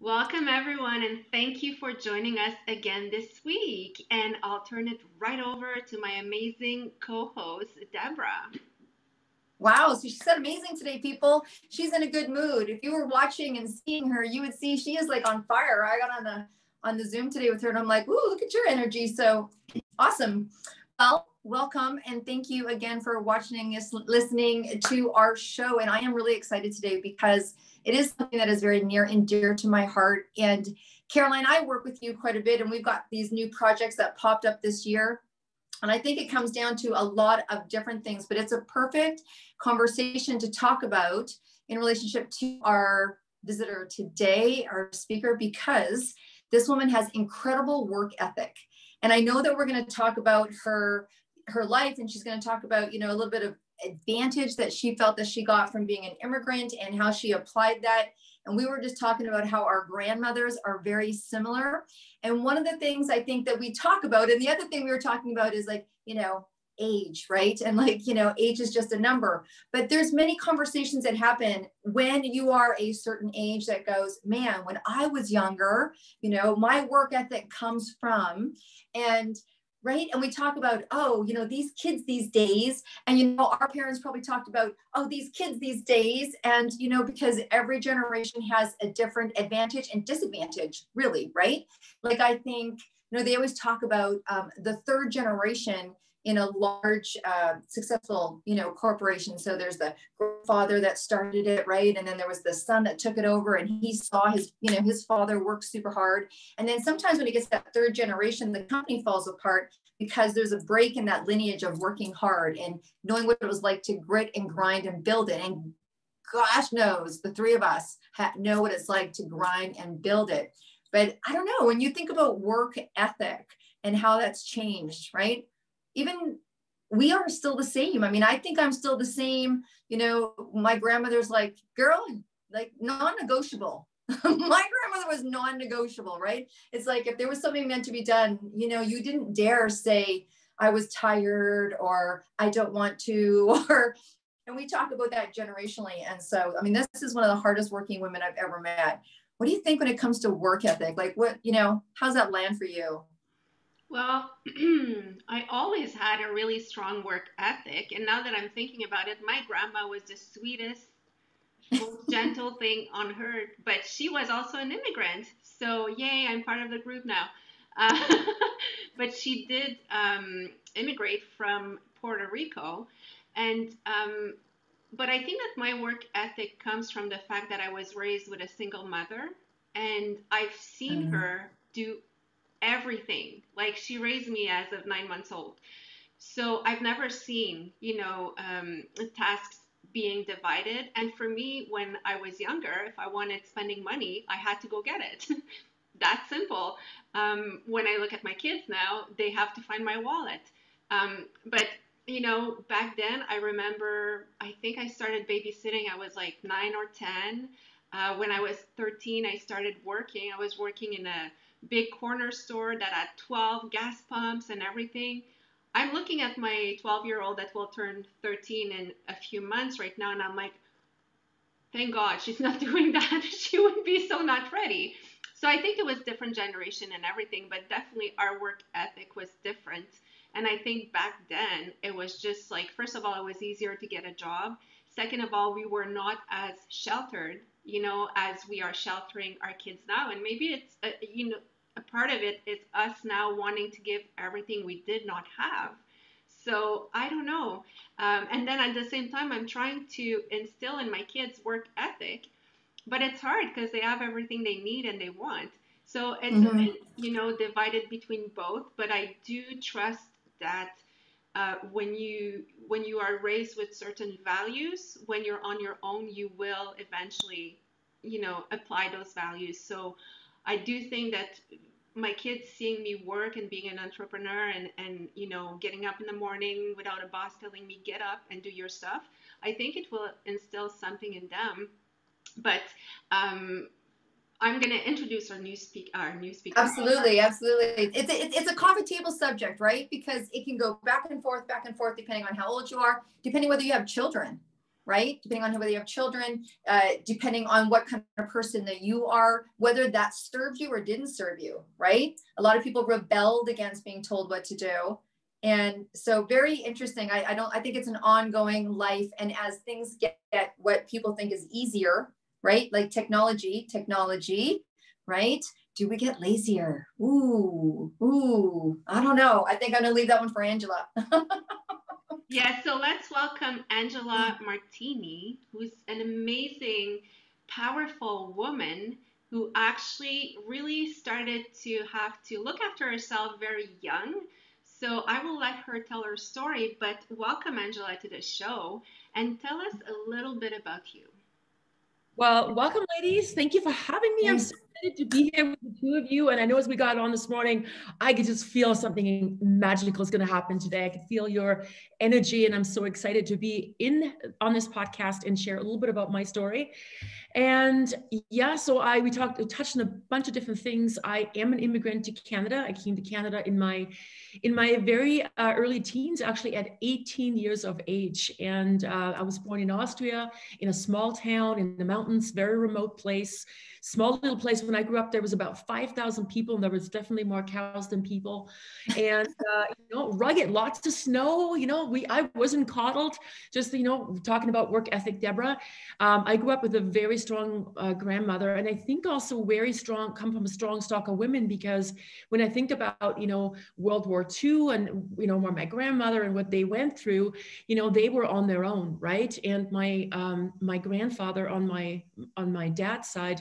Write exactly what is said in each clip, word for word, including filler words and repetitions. Welcome everyone, and thank you for joining us again this week. And I'll turn it right over to my amazing co-host, Deborah. Wow, so she said amazing today, people. She's in a good mood. If you were watching and seeing her, you would see she is like on fire. I got on the on the Zoom today with her and I'm like, ooh, look at your energy. So awesome. Well, welcome and thank you again for watching and listening to our show. And I am really excited today because it is something that is very near and dear to my heart. And Caroline, I work with you quite a bit, and we've got these new projects that popped up this year. And I think it comes down to a lot of different things, but it's a perfect conversation to talk about in relationship to our visitor today, our speaker, because this woman has incredible work ethic. And I know that we're going to talk about her, her life, and she's going to talk about, you know, a little bit of advantage that she felt that she got from being an immigrant and how she applied that. And we were just talking about how our grandmothers are very similar. And one of the things I think that we talk about, and the other thing we were talking about is like, you know, age, right? And like, you know, age is just a number, but there's many conversations that happen when you are a certain age that goes, man, when I was younger, you know, my work ethic comes from, and right? And we talk about, oh, you know, these kids these days, and, you know, our parents probably talked about, oh, these kids these days. And, you know, because every generation has a different advantage and disadvantage, really, right? Like, I think, you know, they always talk about um, the third generation in a large, uh, successful, you know, corporation. So there's the father that started it, right? And then there was the son that took it over, and he saw his, you know, his father work super hard. And then sometimes when it gets that third generation, the company falls apart because there's a break in that lineage of working hard and knowing what it was like to grit and grind and build it. And gosh knows, the three of us ha- know what it's like to grind and build it. But I don't know, when you think about work ethic and how that's changed, right? Even we are still the same. I mean, I think I'm still the same. You know, my grandmother's like, girl, like non-negotiable. My grandmother was non-negotiable, right? It's like, if there was something meant to be done, you know, you didn't dare say, I was tired, or I don't want to, or, and we talk about that generationally. And so, I mean, this is one of the hardest working women I've ever met. What do you think when it comes to work ethic? Like, what, you know, how's that land for you? Well, I always had a really strong work ethic. And now that I'm thinking about it, my grandma was the sweetest, most gentle thing on earth. But she was also an immigrant. So yay, I'm part of the group now. Uh, but she did um, immigrate from Puerto Rico. And um, but I think that my work ethic comes from the fact that I was raised with a single mother. And I've seen mm-hmm. her do everything. Like, she raised me as of nine months old. So I've never seen, you know, um, tasks being divided. And for me, when I was younger, if I wanted spending money, I had to go get it. That's simple. Um, when I look at my kids now, they have to find my wallet. Um, but, you know, back then, I remember, I think I started babysitting. I was like nine or ten. Uh, when I was thirteen, I started working. I was working in a big corner store that had twelve gas pumps and everything. I'm looking at my twelve year old that will turn thirteen in a few months right now, and I'm like, thank God she's not doing that. She would be so not ready. So I think it was different generation and everything, but definitely our work ethic was different. And I think back then it was just like, first of all, it was easier to get a job. Second of all, we were not as sheltered, you know, as we are sheltering our kids now. And maybe it's, uh, you know, a part of it is us now wanting to give everything we did not have. So I don't know. Um, and then at the same time, I'm trying to instill in my kids work ethic, but it's hard because they have everything they need and they want. So it's, mm-hmm. a bit, you know, divided between both. But I do trust that uh, when you when you are raised with certain values, when you're on your own, you will eventually, you know, apply those values. So I do think that my kids seeing me work and being an entrepreneur and, and, you know, getting up in the morning without a boss telling me, get up and do your stuff, I think it will instill something in them. But um, I'm going to introduce our new, speak- our new speaker. Absolutely, absolutely. It's a, it's a coffee table subject, right? Because it can go back and forth, back and forth, depending on how old you are, depending whether you have children. right? Depending on whether you have children, uh, depending on what kind of person that you are, whether that served you or didn't serve you, right? A lot of people rebelled against being told what to do. And so very interesting. I, I don't, I think it's an ongoing life. And as things get at what people think is easier, right? Like technology, technology, right? Do we get lazier? Ooh, ooh, I don't know. I think I'm gonna leave that one for Angela. Yeah, so let's welcome Angela Martini, who's an amazing, powerful woman who actually really started to have to look after herself very young. So I will let her tell her story, but welcome Angela to the show and tell us a little bit about you. Well, welcome ladies. Thank you for having me. I'm so excited to be here with the two of you. And I know as we got on this morning, I could just feel something magical is going to happen today. I could feel your energy and I'm so excited to be in on this podcast and share a little bit about my story. And yeah, so I, we talked, we touched on a bunch of different things. I am an immigrant to Canada. I came to Canada in my, in my very uh, early teens, actually at eighteen years of age. And uh, I was born in Austria in a small town in the mountains, very remote place, small little place. When I grew up, there was about five thousand people and there was definitely more cows than people. And, uh, you know, rugged, lots of snow, you know, we, I wasn't coddled, just, you know, talking about work ethic, Deborah. Um, I grew up with a very strong uh, grandmother, and I think also very strong, come from a strong stock of women, because when I think about, you know, World War Two and, you know, my grandmother and what they went through, you know, they were on their own, right? And my um, my grandfather on my on my dad's side,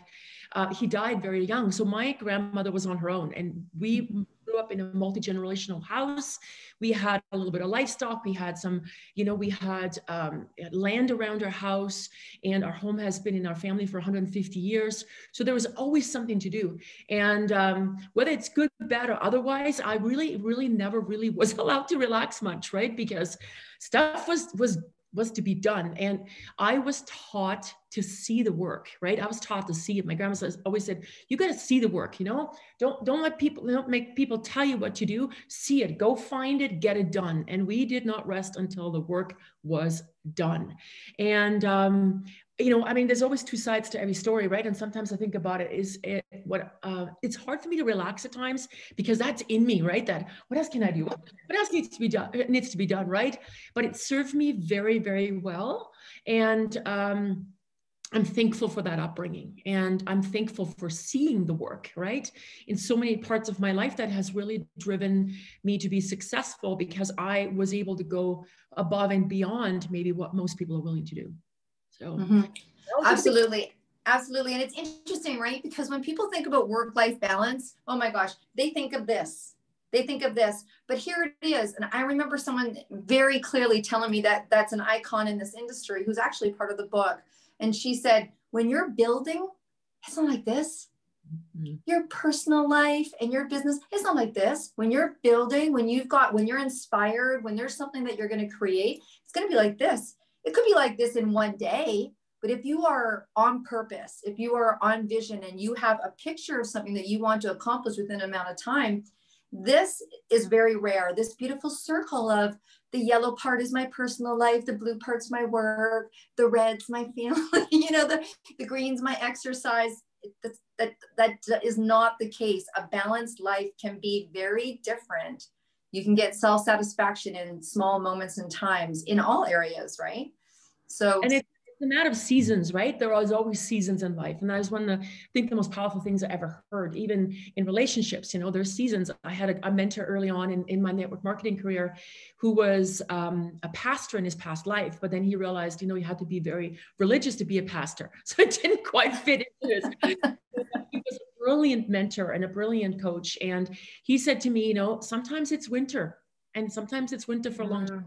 uh, he died very young, so my grandmother was on her own, and we grew up in a multi-generational house. We had a little bit of livestock. We had some, you know, we had um, land around our house, and our home has been in our family for one hundred fifty years. So there was always something to do. And um, whether it's good, bad, or otherwise, I really, really never really was allowed to relax much, right? Because stuff was, was, was to be done. And I was taught to see the work, right? I was taught to see it. My grandma always said, you got to see the work, you know, don't, don't let people, don't make people tell you what to do, see it, go find it, get it done. And we did not rest until the work was done. And, um, you know, I mean, there's always two sides to every story, right? And sometimes I think about it is it what, uh, it's hard for me to relax at times because that's in me, right? That what else can I do? What else needs to be done? It needs to be done, right? But it served me very, very well. And, um, I'm thankful for that upbringing, and I'm thankful for seeing the work, right? In so many parts of my life, that has really driven me to be successful because I was able to go above and beyond maybe what most people are willing to do. So mm-hmm. Absolutely. Absolutely. And it's interesting, right? Because when people think about work-life balance, oh my gosh, they think of this, they think of this, but here it is. And I remember someone very clearly telling me that that's an icon in this industry who's actually part of the book. And she said, when you're building, it's not like this. Mm-hmm. Your personal life and your business, it's not like this. When you're building, when you've got, when you're inspired, when there's something that you're going to create, it's going to be like this. It could be like this in one day, but if you are on purpose, if you are on vision and you have a picture of something that you want to accomplish within an amount of time, this is very rare. This beautiful circle of the yellow part is my personal life, the blue part's my work, the red's my family, you know, the, the green's my exercise. That, that, that is not the case. A balanced life can be very different. You can get self-satisfaction in small moments and times in all areas, right? So, and it's a matter of seasons, right? There are always seasons in life. And that is one of the, I think, the most powerful things I ever heard, even in relationships, you know, there's seasons. I had a, a mentor early on in, in my network marketing career who was um, a pastor in his past life, but then he realized, you know, you had to be very religious to be a pastor. So it didn't quite fit into his. He was a brilliant mentor and a brilliant coach. And he said to me, you know, sometimes it's winter and sometimes it's winter for a long time.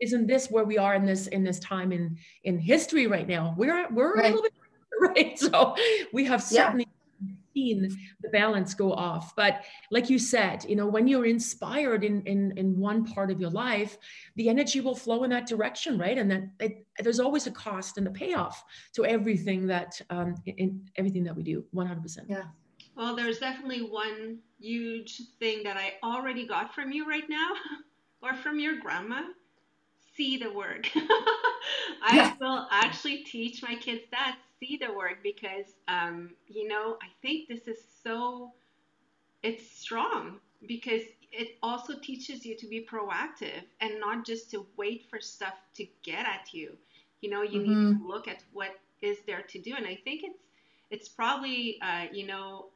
Isn't this where we are in this in this time in in history right now? We're we're right. a little bit right. So we have certainly yeah. seen the balance go off. But like you said, you know, when you're inspired in in in one part of your life, the energy will flow in that direction, right? And that it, there's always a cost and a payoff to everything that um, in everything that we do. one hundred percent. Yeah. Well, there's definitely one huge thing that I already got from you right now, or from your grandma. see the work. I yeah. will actually teach my kids that, see the work, because, um, you know, I think this is so, it's strong, because it also teaches you to be proactive and not just to wait for stuff to get at you. You know, you mm-hmm. need to look at what is there to do. And I think it's, it's probably, uh, you know,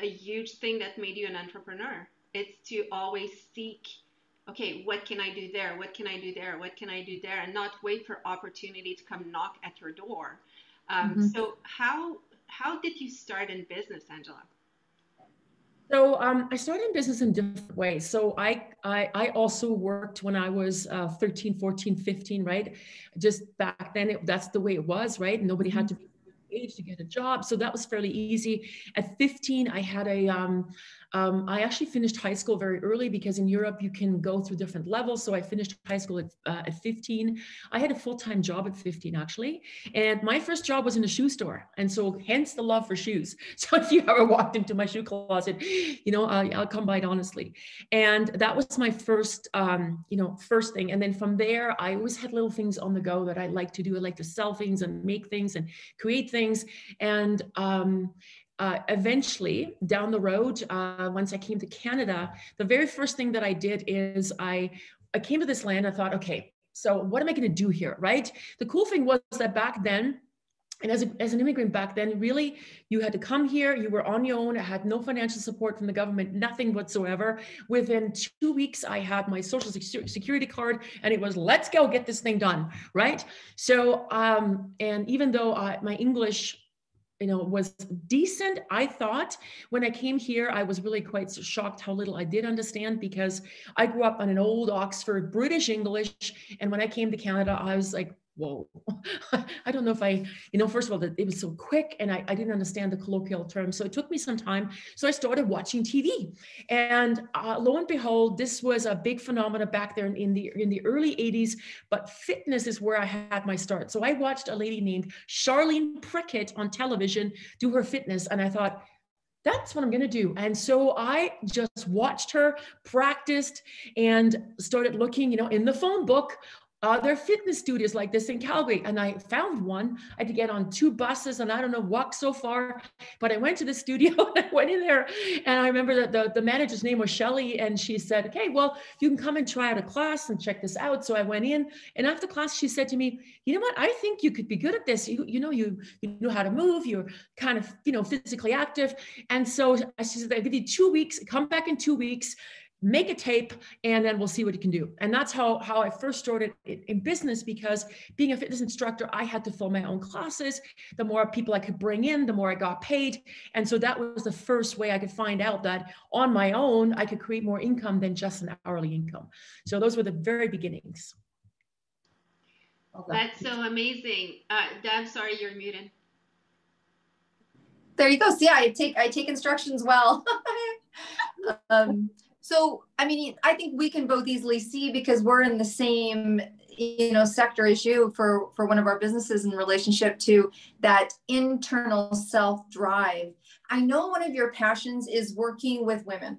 a huge thing that made you an entrepreneur. It's to always seek, okay, what can I do there? What can I do there? What can I do there? And not wait for opportunity to come knock at your door. Um, mm-hmm. So how, how did you start in business, Angela? So um, I started in business in different ways. So I, I, I also worked when I was uh, thirteen, fourteen, fifteen, right? Just back then, it, that's the way it was, right? Nobody had to be age to get a job. So that was fairly easy. At fifteen, I had a, um, um, I actually finished high school very early, because in Europe, you can go through different levels. So I finished high school at, uh, at fifteen. I had a full-time job at fifteen, actually. And my first job was in a shoe store. And so hence the love for shoes. So if you ever walked into my shoe closet, you know, I, I'll come by it honestly. And that was my first, um, you know, first thing. And then from there, I always had little things on the go that I like to do. I like to sell things and make things and create things. Things and um, uh, eventually down the road, uh, once I came to Canada, the very first thing that I did is I, I came to this land. I thought, okay, so what am I going to do here, right? The cool thing was that back then, and as, a, as an immigrant back then, really, you had to come here, you were on your own, I had no financial support from the government, nothing whatsoever. Within two weeks, I had my social security card, and it was, let's go get this thing done, right? So, um, and even though uh, my English, you know, was decent, I thought, when I came here, I was really quite shocked how little I did understand, because I grew up on an old Oxford British English, and when I came to Canada, I was like, whoa, I don't know if I, you know, first of all, it was so quick, and I, I didn't understand the colloquial term. So it took me some time. So I started watching T V, and uh, lo and behold, this was a big phenomenon back there in, in the in the early eighties, but fitness is where I had my start. So I watched a lady named Charlene Prickett on television do her fitness. And I thought, that's what I'm going to do. And so I just watched her, practiced, and started looking, you know, in the phone book, other uh, fitness studios like this in Calgary. And I found one. I had to get on two buses and I don't know, walk so far, but I went to the studio and I went in there. And I remember that the, the manager's name was Shelley, and she said, okay, well, you can come and try out a class and check this out. So I went in, and after class, she said to me, you know what? I think you could be good at this. You, you know, you, you know how to move. You're kind of, you know, physically active. And so she said, I give you two weeks, come back in two weeks, make a tape, and then we'll see what you can do. And that's how, how I first started in business, because being a fitness instructor, I had to fill my own classes. The more people I could bring in, the more I got paid. And so that was the first way I could find out that on my own, I could create more income than just an hourly income. So those were the very beginnings. That's so amazing. Uh, Deb, sorry, you're muted. There you go. See, I take, I take instructions well. um, So, I mean, I think we can both easily see, because we're in the same, you know, sector issue for, for one of our businesses in relationship to that internal self-drive. I know one of your passions is working with women.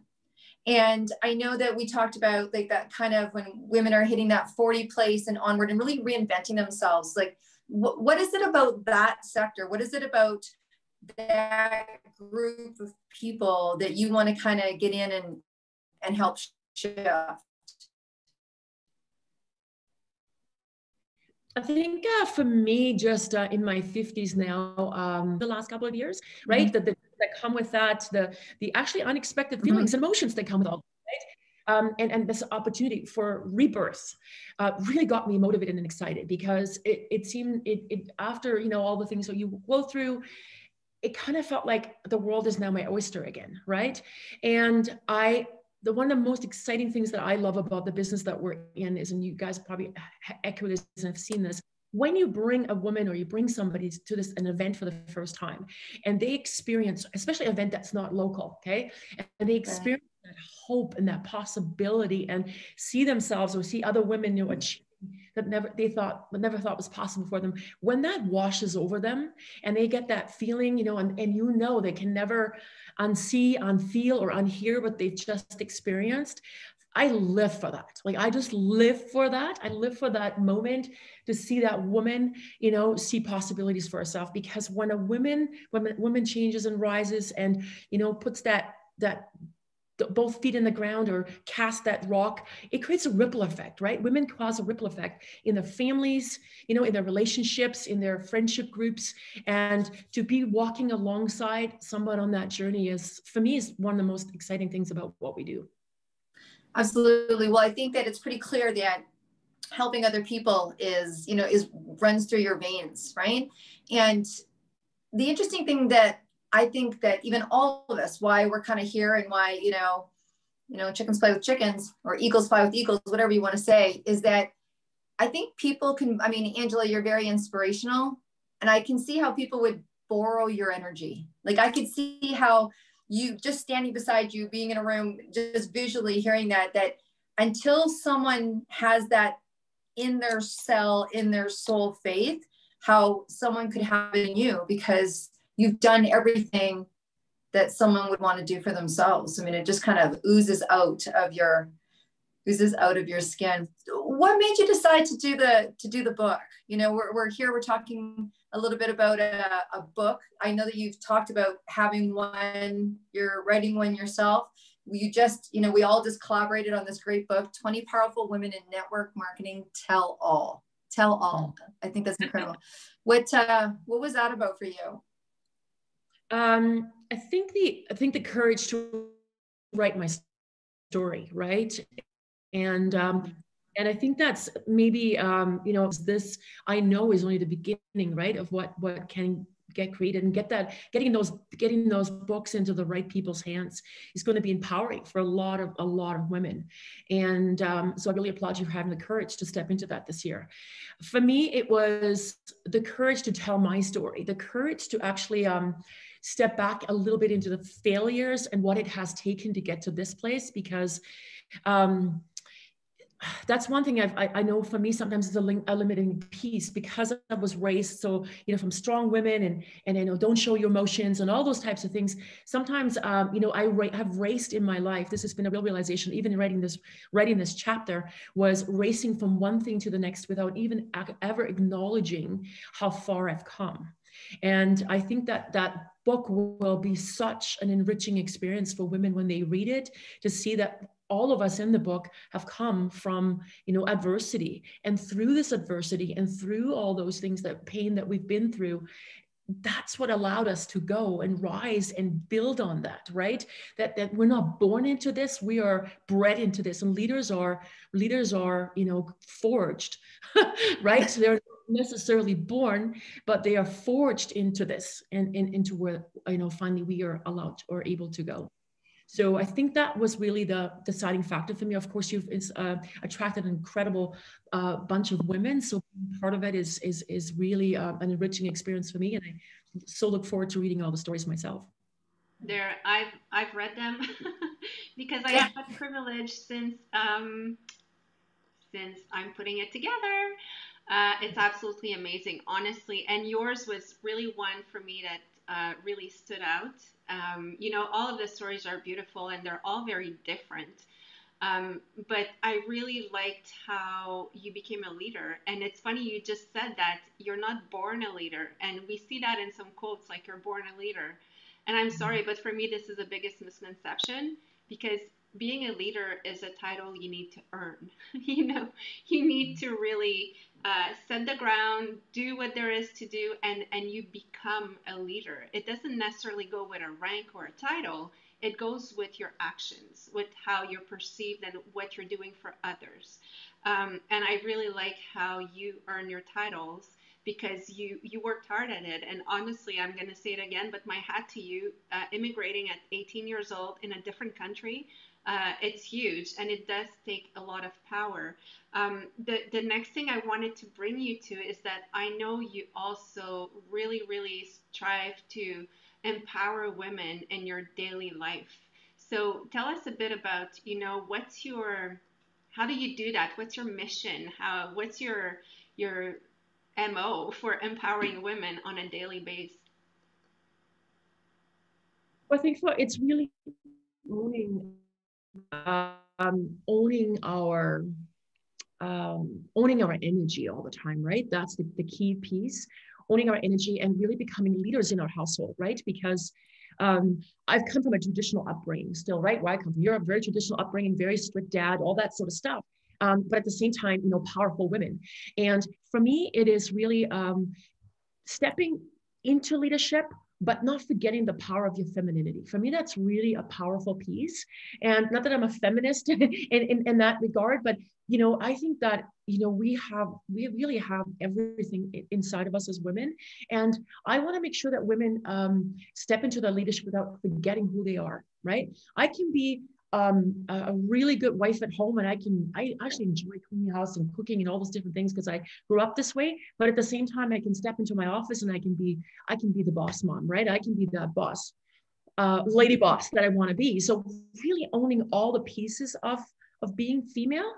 And I know that we talked about like that kind of when women are hitting that forty place and onward and really reinventing themselves. Like, wh- what is it about that sector? What is it about that group of people that you want to kind of get in and and help shift? I think uh, for me, just uh, in my fifties now, um, the last couple of years, right? Mm-hmm. That the, that come with that, the the actually unexpected feelings and mm-hmm. emotions that come with all, right? Um, and, and this opportunity for rebirth uh, really got me motivated and excited, because it, it seemed it, it after, you know, all the things that you go through, it kind of felt like the world is now my oyster again, right? And I, The one of the most exciting things that I love about the business that we're in is, and you guys probably echo this and have seen this, when you bring a woman or you bring somebody to this an event for the first time, and they experience, especially an event that's not local, okay, and they experience that hope and that possibility, and see themselves or see other women, you know, achieve that never they thought but never thought was possible for them. When that washes over them and they get that feeling, you know, and, and you know they can never unsee, unfeel, or unhear what they've just experienced, I live for that. Like, I just live for that. I live for that moment to see that woman, you know, see possibilities for herself. Because when a woman, woman, woman changes and rises and, you know, puts that, that, both feet in the ground or cast that rock, it creates a ripple effect, right? Women cause a ripple effect in their families, you know, in their relationships, in their friendship groups. And to be walking alongside someone on that journey is, for me, is one of the most exciting things about what we do. Absolutely. Well, I think that it's pretty clear that helping other people is, you know, is runs through your veins, right? And the interesting thing that I think that even all of us, why we're kind of here and why, you know, you know, chickens play with chickens or eagles fly with eagles, whatever you want to say, is that I think people can, I mean, Angela, you're very inspirational, and I can see how people would borrow your energy. Like, I could see how you just standing beside you, being in a room, just visually hearing that, that until someone has that in their cell, in their soul faith, how someone could have it in you, because you've done everything that someone would want to do for themselves. I mean, it just kind of oozes out of your, oozes out of your skin. What made you decide to do the, to do the book? You know, we're, we're here, we're talking a little bit about a, a book. I know that you've talked about having one, you're writing one yourself. You just, you know, we all just collaborated on this great book, twenty Powerful Women in Network Marketing, Tell All. Tell All. I think that's incredible. What, uh, what was that about for you? Um, I think the, I think the courage to write my story, right? And, um, and I think that's maybe, um, you know, this, I know, is only the beginning, right, of what, what can get created, and get that, getting those, getting those books into the right people's hands is going to be empowering for a lot of, a lot of women. And, um, so I really applaud you for having the courage to step into that this year. For me, it was the courage to tell my story, the courage to actually, um, step back a little bit into the failures and what it has taken to get to this place, because, um, that's one thing I've, I, I know for me sometimes is a, lim a limiting piece, because I was raised so, you know, from strong women and, and, you know, don't show your emotions and all those types of things. Sometimes, um, you know, I ra have raced in my life. This has been a real realization, even in writing this, writing this chapter, was racing from one thing to the next without even ever acknowledging how far I've come. And I think that that book will be such an enriching experience for women when they read it, to see that all of us in the book have come from, you know, adversity, and through this adversity and through all those things, that pain that we've been through, that's what allowed us to go and rise and build on that, right? That, that we're not born into this, we are bred into this, and leaders are, leaders are, you know, forged, right? So they're necessarily born, but they are forged into this, and, and into where, you know, finally we are allowed or able to go. So I think that was really the deciding factor for me. Of course, you've uh, attracted an incredible uh, bunch of women. So part of it is, is, is really uh, an enriching experience for me. And I so look forward to reading all the stories myself. There, I've, I've read them because I have the privilege since, um, since I'm putting it together. Uh, it's absolutely amazing, honestly. And yours was really one for me that uh, really stood out. Um, you know, all of the stories are beautiful and they're all very different. Um, but I really liked how you became a leader. And it's funny, you just said that you're not born a leader. And we see that in some quotes, like, you're born a leader. And I'm sorry, but for me, this is the biggest misconception, because being a leader is a title you need to earn. You know, you need to really uh, set the ground, do what there is to do, and, and you become a leader. It doesn't necessarily go with a rank or a title. It goes with your actions, with how you're perceived and what you're doing for others. Um, and I really like how you earn your titles, because you, you worked hard at it. And honestly, I'm going to say it again, but my hat to you, uh, immigrating at eighteen years old in a different country, Uh, it's huge, and it does take a lot of power. Um, the, the next thing I wanted to bring you to is that I know you also really, really strive to empower women in your daily life. So tell us a bit about, you know, what's your, how do you do that? What's your mission? How, what's your, your M O for empowering women on a daily basis? Well, I think so. It's really owning Uh, um, owning our um, owning our energy all the time, right? That's the, the key piece, owning our energy and really becoming leaders in our household, right? Because um, I've come from a traditional upbringing still, right? Where I come from Europe, very traditional upbringing, very strict dad, all that sort of stuff. Um, but at the same time, you know, powerful women. And for me, it is really um, stepping into leadership, but not forgetting the power of your femininity. For me, that's really a powerful piece. And not that I'm a feminist in, in, in that regard, but, you know, I think that, you know, we have, we really have everything inside of us as women. And I want to make sure that women um, step into their leadership without forgetting who they are, right? I can be um, a really good wife at home, and I can, I actually enjoy cleaning the house and cooking and all those different things because I grew up this way. But at the same time, I can step into my office and I can be, I can be the boss mom, right? I can be that boss, uh, lady boss that I want to be. So really owning all the pieces of, of being female.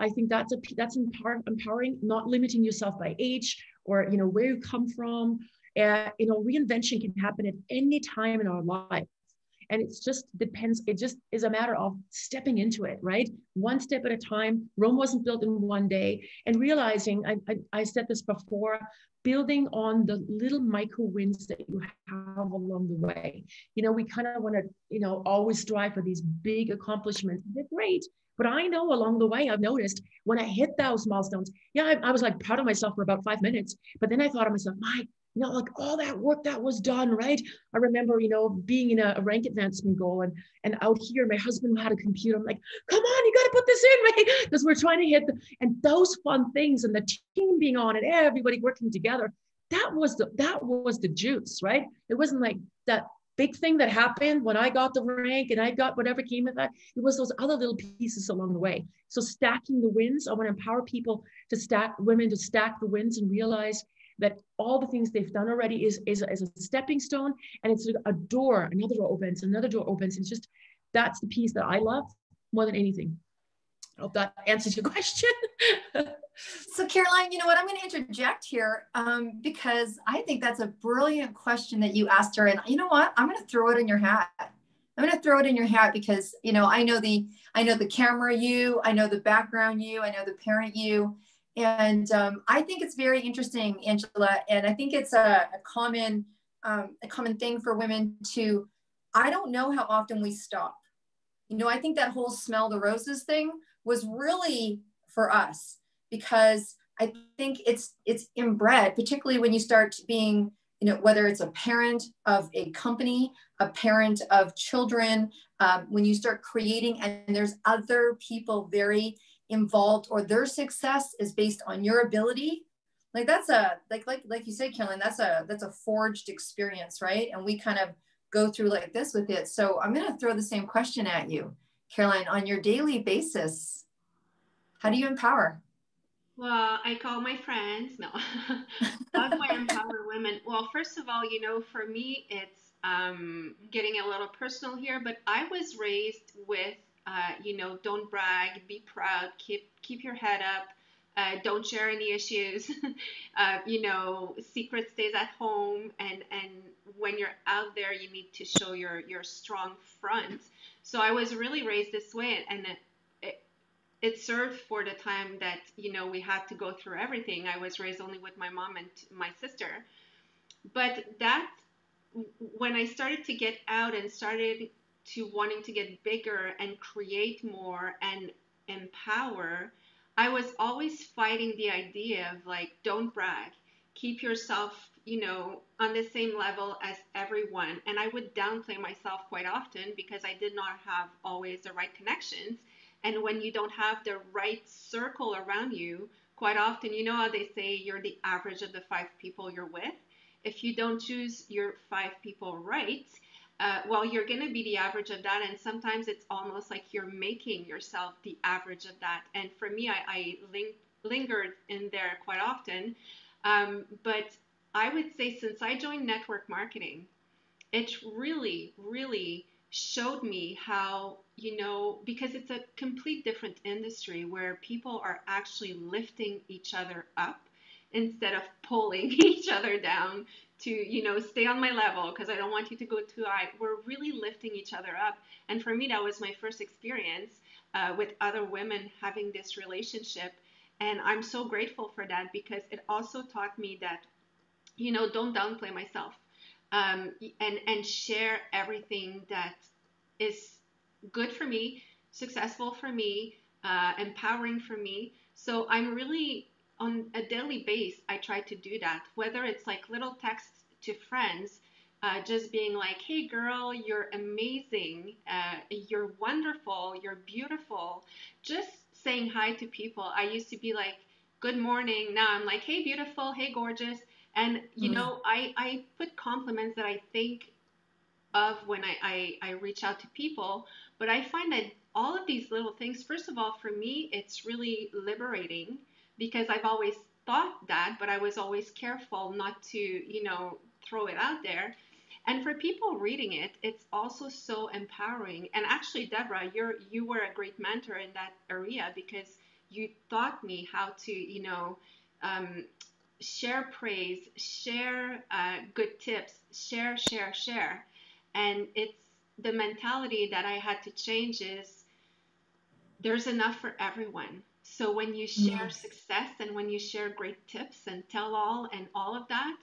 I think that's a, that's empower, empowering, not limiting yourself by age or, you know, where you come from. And, you know, reinvention can happen at any time in our life. And it's just depends. It just is a matter of stepping into it, right? One step at a time. Rome wasn't built in one day. And realizing, I, I, I said this before, building on the little micro wins that you have along the way. You know, we kind of want to, you know, always strive for these big accomplishments. They're great. But I know along the way, I've noticed when I hit those milestones, yeah, I, I was like proud of myself for about five minutes. But then I thought to myself, my You know, like all that work that was done, right? I remember, you know, being in a, a rank advancement goal and, and out here, my husband had a computer. I'm like, come on, you got to put this in, right? Because we're trying to hit the, and those fun things and the team being on and everybody working together. That was the, that was the juice, right? It wasn't like that big thing that happened when I got the rank and I got whatever came with that. It was those other little pieces along the way. So stacking the wins, I want to empower people to stack, women to stack the wins and realize that all the things they've done already is, is, is a stepping stone, and it's a door, another door opens, another door opens. It's just, that's the piece that I love more than anything. I hope that answers your question. So Caroline, you know what, I'm gonna interject here um, because I think that's a brilliant question that you asked her. And you know what, I'm gonna throw it in your hat. I'm gonna throw it in your hat because, you know, I know the, I know the camera you, I know the background you, I know the parent you. And um, I think it's very interesting, Angela, and I think it's a, a common um, a common thing for women to, I don't know how often we stop. You know, I think that whole smell the roses thing was really for us, because I think it's, it's inbred, particularly when you start being, you know, whether it's a parent of a company, a parent of children, um, when you start creating and there's other people very involved, or their success is based on your ability. Like that's a, like, like, like you said, Caroline, that's a, that's a forged experience, right? And we kind of go through like this with it. So I'm going to throw the same question at you, Caroline, on your daily basis, how do you empower? Well, I call my friends, no, how do I empower women? Well, first of all, you know, for me, it's um, getting a little personal here, but I was raised with Uh, you know, don't brag, be proud, keep keep your head up, uh, don't share any issues, uh, you know, secret stays at home, and, and when you're out there, you need to show your, your strong front. So I was really raised this way, and it, it, it served for the time that, you know, we had to go through everything. I was raised only with my mom and my sister. But that, when I started to get out and started to wanting to get bigger and create more and empower, I was always fighting the idea of like, don't brag, keep yourself, you know, on the same level as everyone. And I would downplay myself quite often because I did not have always the right connections. And when you don't have the right circle around you, quite often, you know how they say you're the average of the five people you're with. If you don't choose your five people right, Uh, well, you're going to be the average of that. And sometimes it's almost like you're making yourself the average of that. And for me, I, I ling lingered in there quite often. Um, but I would say since I joined network marketing, it really, really showed me how, you know, because it's a complete different industry where people are actually lifting each other up instead of pulling each other down to, you know, stay on my level because I don't want you to go too high. We're really lifting each other up. And for me, that was my first experience uh, with other women having this relationship. And I'm so grateful for that, because it also taught me that, you know, don't downplay myself, um, and, and share everything that is good for me, successful for me, uh, empowering for me. So I'm really, on a daily basis, I try to do that, whether it's like little texts to friends, uh, just being like, hey girl, you're amazing, uh, you're wonderful, you're beautiful. Just saying hi to people. I used to be like, good morning. Now I'm like, hey beautiful, hey gorgeous. And, you know, I, I put compliments that I think of when I, I, I reach out to people. But I find that all of these little things, first of all, for me, it's really liberating, because I've always thought that, but I was always careful not to, you know, throw it out there. And for people reading it, it's also so empowering. And actually, Deborah, you're, you were a great mentor in that area, because you taught me how to, you know, um, share praise, share uh, good tips, share, share, share. And it's the mentality that I had to change is there's enough for everyone. So when you share yes. success, and when you share great tips and tell all and all of that,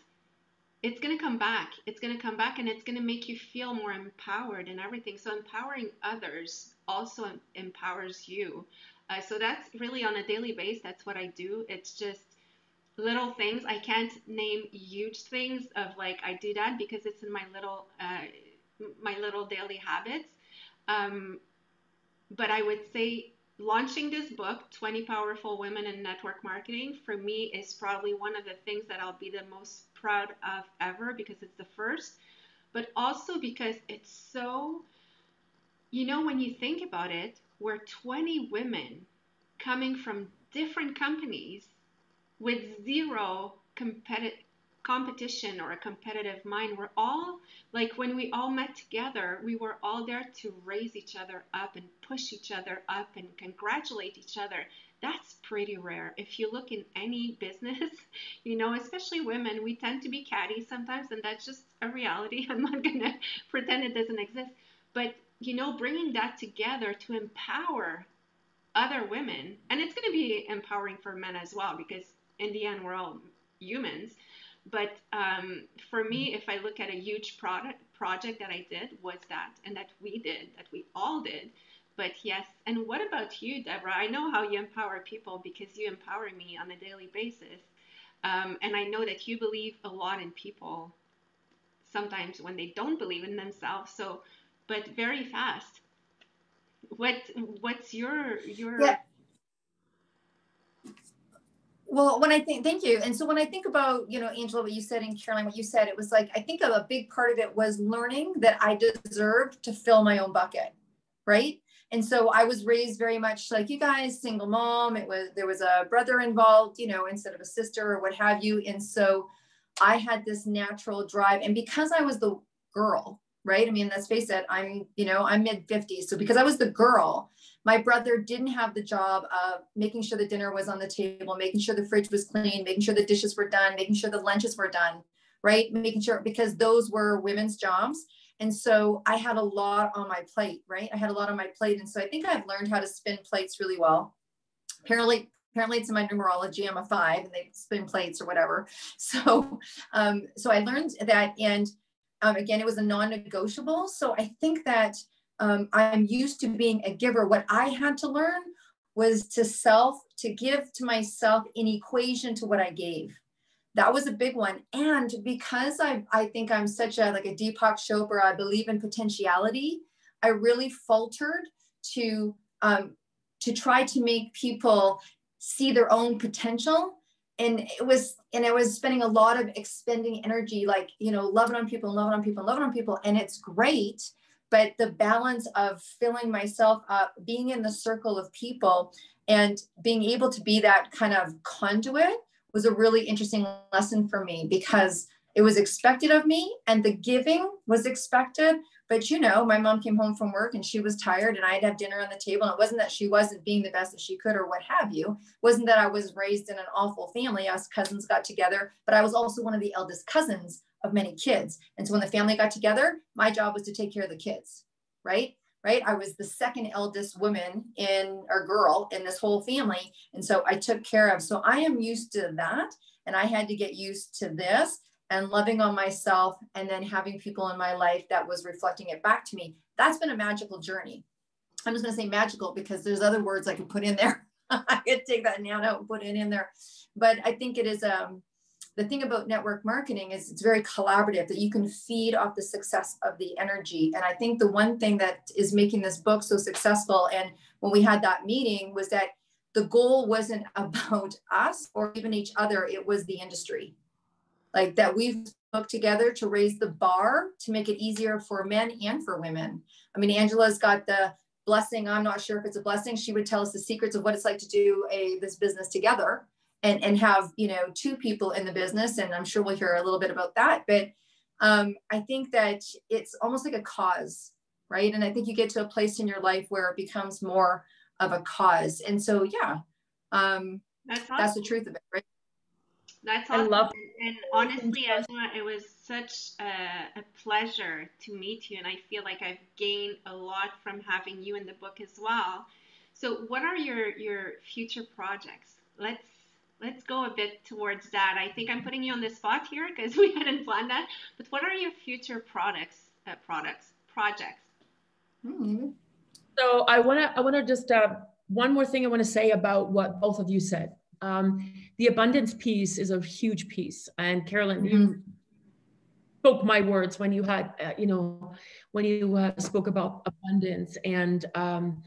it's going to come back. It's going to come back, and it's going to make you feel more empowered and everything. So empowering others also empowers you. Uh, so that's really on a daily basis. That's what I do. It's just little things. I can't name huge things of like I do that, because it's in my little uh, my little daily habits. Um, but I would say launching this book, twenty Powerful Women in Network Marketing, for me is probably one of the things that I'll be the most proud of ever, because it's the first, but also because it's so, you know, when you think about it, we're twenty women coming from different companies with zero competitive competition or a competitive mind. We're all like, when we all met together, we were all there to raise each other up and push each other up and congratulate each other. That's pretty rare. If you look in any business, you know, especially women, we tend to be catty sometimes, and that's just a reality. I'm not gonna pretend it doesn't exist. But, you know, bringing that together to empower other women, and it's going to be empowering for men as well, because in the end we're all humans. But um, for me, if I look at a huge product, project that I did was that, and that we did, that we all did. But yes, and what about you, Deborah? I know how you empower people, because you empower me on a daily basis. Um, and I know that you believe a lot in people sometimes when they don't believe in themselves. So, but very fast. What, what's your, your, yeah. Well, when I think, thank you. And so when I think about, you know, Angela, what you said, and Caroline, what you said, it was like, I think a big part of it was learning that I deserved to fill my own bucket. Right. And so I was raised very much like you guys, single mom. It was, there was a brother involved, you know, instead of a sister or what have you. And so I had this natural drive, and because I was the girl, right? I mean, let's face it, I'm, you know, I'm mid fifties. So because I was the girl, my brother didn't have the job of making sure the dinner was on the table, making sure the fridge was clean, making sure the dishes were done, making sure the lunches were done, right? Making sure, because those were women's jobs. And so I had a lot on my plate, right? I had a lot on my plate. And so I think I've learned how to spin plates really well. Apparently, apparently it's in my numerology. I'm a five and they spin plates or whatever. So, um, so I learned that. And Um, again, it was a non-negotiable. So I think that um, I'm used to being a giver. What I had to learn was to self, to give to myself in equation to what I gave. That was a big one. And because I, I think I'm such a, like a Deepak Chopra, I believe in potentiality. I really faltered to, um, to try to make people see their own potential. And it was, and I was spending a lot of expending energy, like, you know, loving on people, loving on people, loving on people. And it's great. But the balance of filling myself up, being in the circle of people and being able to be that kind of conduit was a really interesting lesson for me, because it was expected of me and the giving was expected. But, you know, my mom came home from work and she was tired and I'd have dinner on the table. And it wasn't that she wasn't being the best that she could or what have you. It wasn't that I was raised in an awful family. Us cousins got together, but I was also one of the eldest cousins of many kids. And so when the family got together, my job was to take care of the kids, right? right? I was the second eldest woman in, or girl in this whole family. And so I took care of, so I am used to that. And I had to get used to this and loving on myself and then having people in my life that was reflecting it back to me. That's been a magical journey. I'm just gonna say magical because there's other words I can put in there. I could take that now out and put it in there. But I think it is, um, the thing about network marketing is it's very collaborative, that you can feed off the success of the energy. And I think the one thing that is making this book so successful, and when we had that meeting, was that the goal wasn't about us or even each other, it was the industry. Like that we've worked together to raise the bar to make it easier for men and for women. I mean, Angela's got the blessing, I'm not sure if it's a blessing, she would tell us the secrets of what it's like to do a this business together and, and have, you know, two people in the business. And I'm sure we'll hear a little bit about that. But um, I think that it's almost like a cause, right? And I think you get to a place in your life where it becomes more of a cause. And so, yeah, um, that's, awesome. That's the truth of it, right? That's awesome. I love and, and honestly, Angela, it was such a, a pleasure to meet you. And I feel like I've gained a lot from having you in the book as well. So what are your, your future projects? Let's, let's go a bit towards that. I think I'm putting you on the spot here because we hadn't planned that, but what are your future products, uh, products, projects? Mm-hmm. So I want to, I want to just, uh, one more thing I want to say about what both of you said. Um, the abundance piece is a huge piece. And Caroline, mm-hmm. you spoke my words when you had, uh, you know, when you uh, spoke about abundance and um,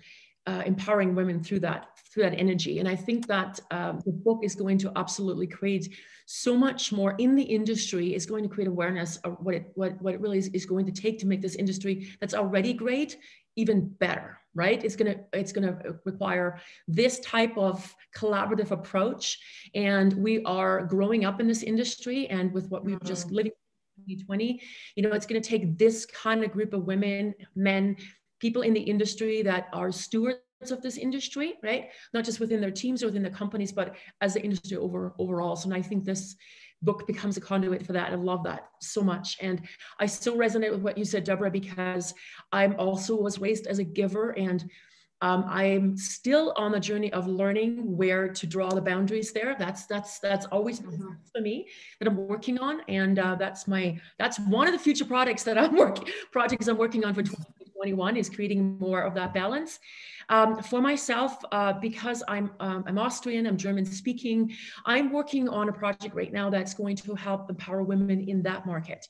uh, empowering women through that, through that energy. And I think that um, the book is going to absolutely create so much more in the industry. It's going to create awareness of what it, what, what it really is, is going to take to make this industry that's already great even better, right? It's gonna, it's gonna require this type of collaborative approach. And we are growing up in this industry, and with what we've mm-hmm. just lived in twenty twenty, you know, it's gonna take this kind of group of women, men, people in the industry that are stewards of this industry, right? Not just within their teams or within their companies, but as the industry over, overall. So and I think this book becomes a conduit for that. I love that so much. And I still resonate with what you said, Deborah, because I'm also was raised as a giver, and um, I'm still on the journey of learning where to draw the boundaries there. That's, that's, that's always mm-hmm. for me that I'm working on. And uh, that's my, that's one of the future products that I'm working, projects I'm working on for twenty twenty-one is creating more of that balance. Um, for myself, uh, because I'm, um, I'm Austrian, I'm German speaking, I'm working on a project right now that's going to help empower women in that market.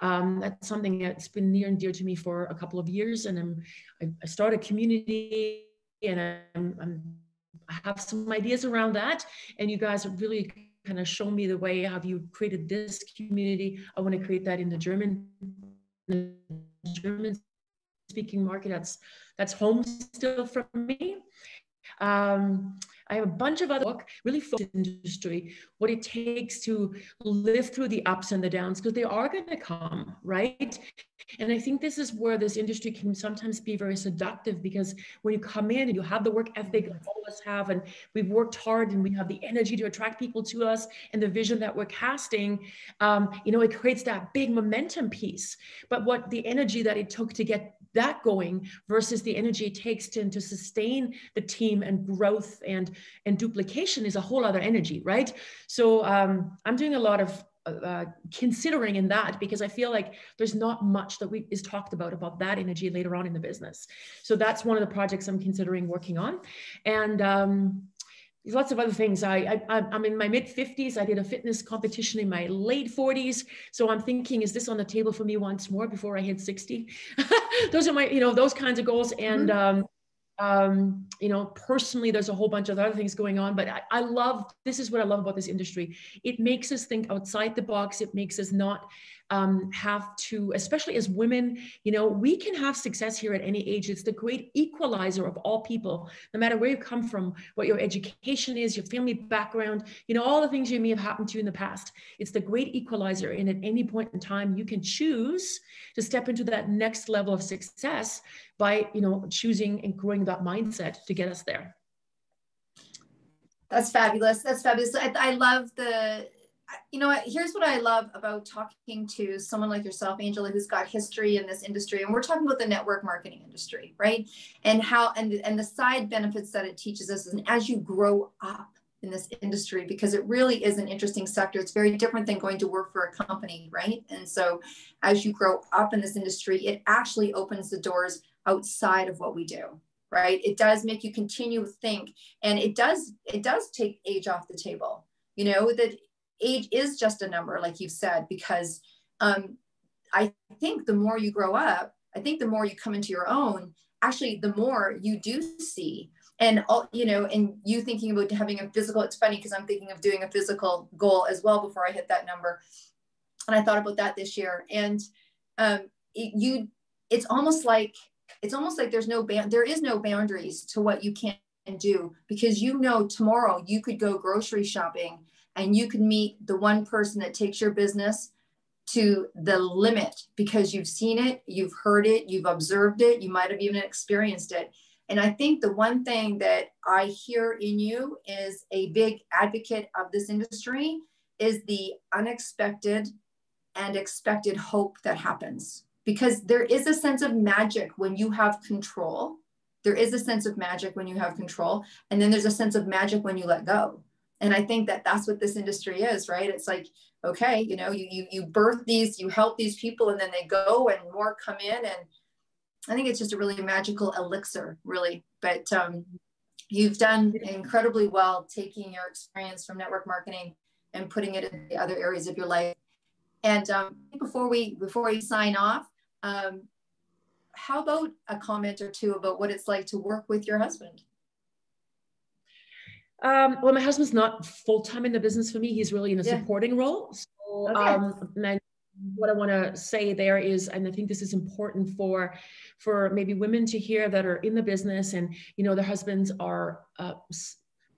Um, that's something that's been near and dear to me for a couple of years. And I'm, I, I start a community, and I'm, I'm, I have some ideas around that. And you guys are really kind of show me the way. Have you created this community? I want to create that in the German, in the German speaking market. That's, that's home still from me. Um, I have a bunch of other work, really focused on industry, what it takes to live through the ups and the downs, because they are going to come, right? And I think this is where this industry can sometimes be very seductive, because when you come in and you have the work ethic like all of us have, and we've worked hard and we have the energy to attract people to us and the vision that we're casting, um, you know, it creates that big momentum piece. But what the energy that it took to get that going versus the energy it takes to, to sustain the team and growth and, and duplication is a whole other energy, right? So um, I'm doing a lot of Uh, considering in that, because I feel like there's not much that we is talked about about that energy later on in the business. So that's one of the projects I'm considering working on, and um, there's lots of other things. I, I I'm in my mid fifties. I did a fitness competition in my late forties, so I'm thinking, is this on the table for me once more before I hit sixty? Those are my, you know, those kinds of goals, and um, um, you know, personally, there's a whole bunch of other things going on, but I, I love, this is what I love about this industry. It makes us think outside the box. It makes us not um, have to, especially as women, you know, we can have success here at any age. It's the great equalizer of all people, no matter where you come from, what your education is, your family background, you know, all the things you may have happened to you in the past. It's the great equalizer. And at any point in time, you can choose to step into that next level of success by, you know, choosing and growing that mindset to get us there. That's fabulous. That's fabulous. I, I love the, you know, here's what I love about talking to someone like yourself, Angela, who's got history in this industry. And we're talking about the network marketing industry, right? And how, and, and the side benefits that it teaches us. And as you grow up in this industry, because it really is an interesting sector. It's very different than going to work for a company, right? And so as you grow up in this industry, it actually opens the doors outside of what we do, right? It does make you continue to think, and it does, it does take age off the table. You know, that age is just a number, like you've said, because um, I think the more you grow up, I think the more you come into your own, actually, the more you do see. And, all, you know, and you thinking about having a physical, it's funny because I'm thinking of doing a physical goal as well before I hit that number. And I thought about that this year. And um, it, you, it's almost like, it's almost like there's no, there is no boundaries to what you can do, because you know, tomorrow you could go grocery shopping and you could meet the one person that takes your business to the limit, because you've seen it, you've heard it, you've observed it, you might've even experienced it. And I think the one thing that I hear in you is a big advocate of this industry is the unexpected and expected hope that happens. Because there is a sense of magic when you have control. There is a sense of magic when you have control. And then there's a sense of magic when you let go. And I think that that's what this industry is, right? It's like, okay, you know, you, you, you birth these, you help these people, and then they go and more come in, and I think it's just a really magical elixir, really. But um, you've done incredibly well taking your experience from network marketing and putting it in the other areas of your life. And um, before we before we sign off, um, how about a comment or two about what it's like to work with your husband? Um, well, my husband's not full-time in the business for me. He's really in a yeah. supporting role. So, okay. um, man, what I want to say there is, and I think this is important for, for maybe women to hear that are in the business and, you know, their husbands are, uh,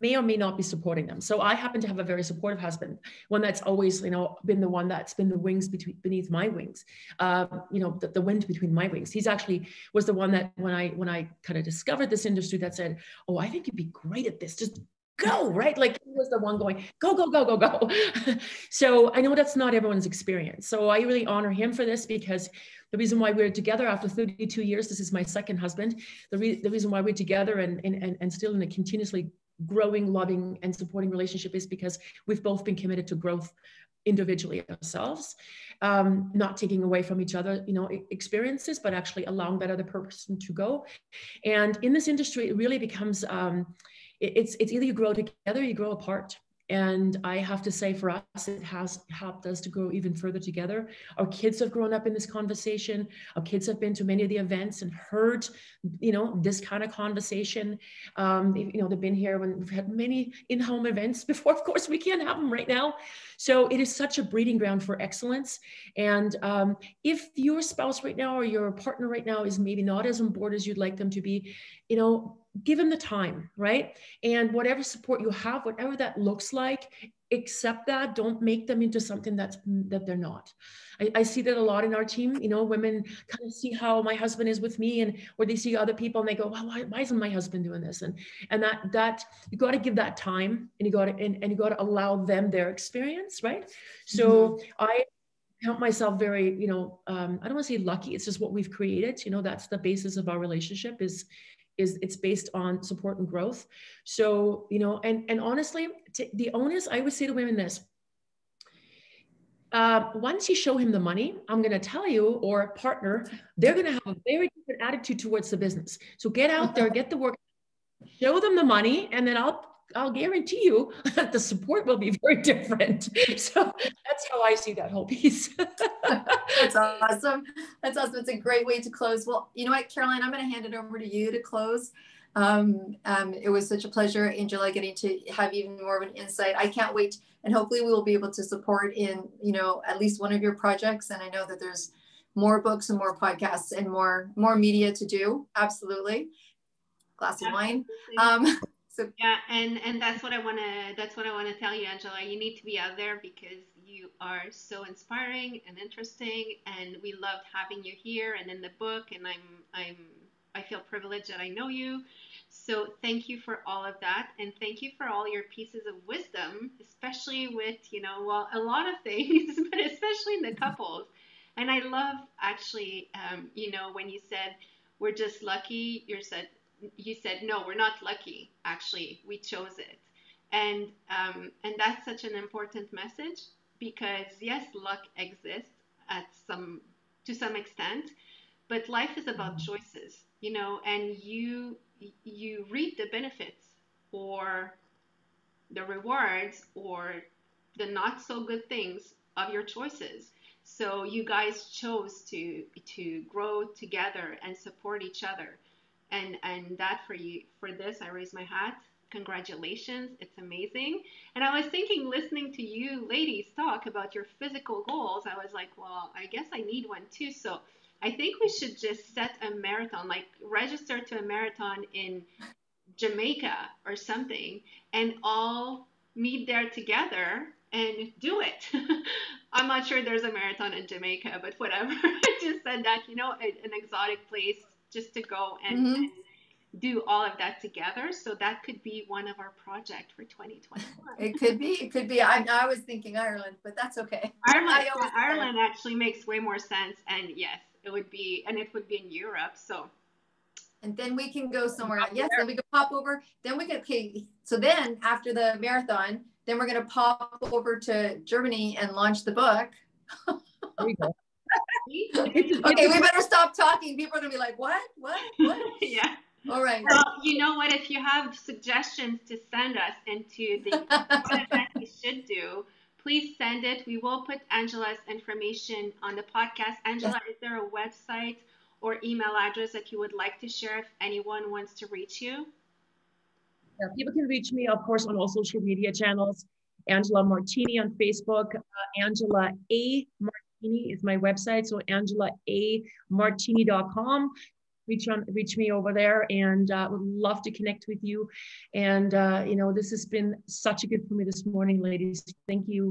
may or may not be supporting them. So I happen to have a very supportive husband, one that's always, you know, been the one that's been the wings between, beneath my wings, uh, you know, the, the wind between my wings. He's actually was the one that when I, when I kind of discovered this industry that said, oh, I think you'd be great at this. Just go, right? Like he was the one going, go, go, go, go, go. So I know that's not everyone's experience. So I really honor him for this, because the reason why we're together after thirty-two years, this is my second husband. The, re the reason why we're together and, and, and still in a continuously growing, loving, and supporting relationship is because we've both been committed to growth individually ourselves, um, not taking away from each other, you know, experiences, but actually allowing that other person to go. And in this industry, it really becomes, um, It's, it's either you grow together or you grow apart. And I have to say for us, it has helped us to grow even further together. Our kids have grown up in this conversation. Our kids have been to many of the events and heard, you know, this kind of conversation. Um, you know, they've been here when we've had many in-home events before. Of course, we can't have them right now. So it is such a breeding ground for excellence. And um, if your spouse right now or your partner right now is maybe not as on board as you'd like them to be, you know, give them the time, right? And whatever support you have, whatever that looks like, accept that. Don't make them into something that's, that they're not. I, I see that a lot in our team. You know, women kind of see how my husband is with me, and or they see other people and they go, well, why, why isn't my husband doing this? And and that that you got to give that time, and you got to and, and you got to allow them their experience, right? So mm-hmm. I count myself very, you know, um, I don't want to say lucky. It's just what we've created. You know, that's the basis of our relationship is. Is it's based on support and growth. So, you know, and, and honestly, t the onus, I would say to women this, uh, once you show him the money, I'm going to tell you, or partner, they're going to have a very different attitude towards the business. So get out there, get the work, show them the money, and then I'll, I'll guarantee you that the support will be very different. So that's how I see that whole piece. That's awesome. That's awesome. It's a great way to close. Well, you know what, Caroline, I'm going to hand it over to you to close. Um, um, it was such a pleasure, Angela, getting to have even more of an insight. I can't wait. And hopefully we will be able to support in, you know, at least one of your projects. And I know that there's more books and more podcasts and more, more media to do. Absolutely. Glass of wine. Um, so yeah. And, and that's what I want to, that's what I want to tell you, Angela. You need to be out there because you are so inspiring and interesting, and we loved having you here and in the book. And I'm I'm I feel privileged that I know you. So thank you for all of that. And thank you for all your pieces of wisdom, especially with, you know, well, a lot of things, but especially in the couples. And I love actually, um, you know, when you said, we're just lucky, you said, you said, no, we're not lucky. Actually, we chose it. And, um, and that's such an important message because yes, luck exists at some, to some extent, but life is about choices, you know, and you, you reap the benefits or the rewards or the not so good things of your choices. So you guys chose to, to grow together and support each other. And, and that for you, for this, I raise my hat. Congratulations. It's amazing. And I was thinking, listening to you ladies talk about your physical goals, I was like, well, I guess I need one too. So I think we should just set a marathon, like register to a marathon in Jamaica or something, and all meet there together and do it. I'm not sure there's a marathon in Jamaica, but whatever. I just said that, you know, an exotic place just to go and, mm-hmm. and do all of that together. So that could be one of our projects for twenty twenty-one. It could be, it could be. I, I was thinking Ireland, but that's okay. Ireland, yeah, Ireland actually makes way more sense. And yes, it would be, and it would be in Europe. So, and then we can go somewhere else. Yes, then we can pop over. Then we can, okay. So then after the marathon, then we're going to pop over to Germany and launch the book. There you go. Okay, we better stop talking. People are going to be like, what, what, what? Yeah. All right. Well, you know what? If you have suggestions to send us into the that we should do, please send it. We will put Angela's information on the podcast. Angela, is there a website or email address that you would like to share if anyone wants to reach you? Yeah, people can reach me, of course, on all social media channels. Angela Martini on Facebook. Uh, Angela A. Martini is my website. So angela a martini dot com. Reach, on, reach me over there, and uh, would love to connect with you. And, uh, you know, this has been such a good for me this morning, ladies. Thank you.